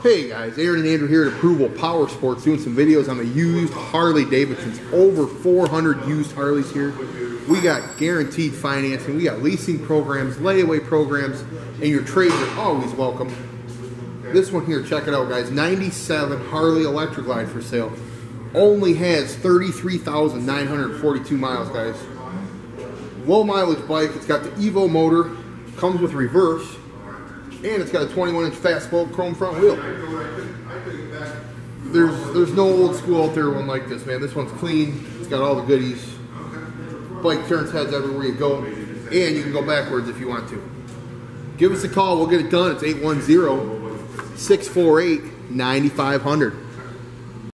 Hey guys, Aaron and Andrew here at Approval Power Sports doing some videos on the used Harley Davidsons. Over 400 used Harleys here. We got guaranteed financing, we got leasing programs, layaway programs, and your trades are always welcome. This one here, check it out guys, 97 Harley Electra Glide for sale. Only has 33,942 miles guys. Low mileage bike, it's got the Evo motor, comes with reverse. And it's got a 21-inch fast spoke chrome front wheel. There's no old school out there one like this, man. This one's clean. It's got all the goodies. Bike turns heads everywhere you go. And you can go backwards if you want to. Give us a call. We'll get it done. It's 810-648-9500.